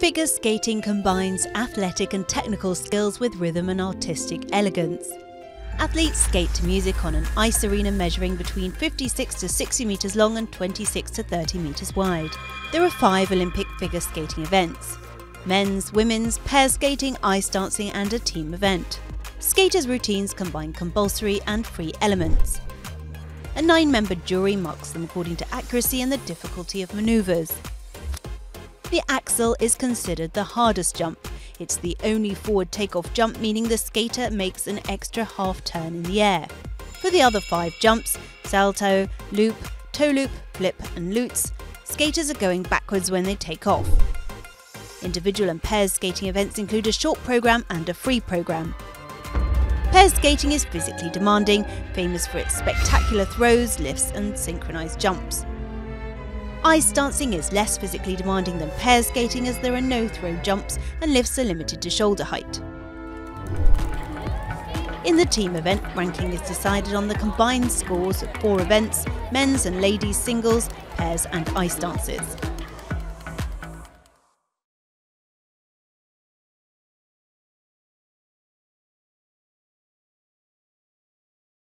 Figure skating combines athletic and technical skills with rhythm and artistic elegance. Athletes skate to music on an ice arena measuring between 56 to 60 metres long and 26 to 30 metres wide. There are 5 Olympic figure skating events: men's, women's, pair skating, ice dancing and a team event. Skaters' routines combine compulsory and free elements. A 9-member jury marks them according to accuracy and the difficulty of manoeuvres. The axel is considered the hardest jump. It's the only forward takeoff jump, meaning the skater makes an extra half turn in the air. For the other 5 jumps, salto, loop, toe loop, flip and lutz, skaters are going backwards when they take off. Individual and pair skating events include a short program and a free program. Pair skating is physically demanding, famous for its spectacular throws, lifts and synchronized jumps. Ice dancing is less physically demanding than pair skating, as there are no throw jumps and lifts are limited to shoulder height. In the team event, ranking is decided on the combined scores of 4 events: men's and ladies' singles, pairs and ice dances.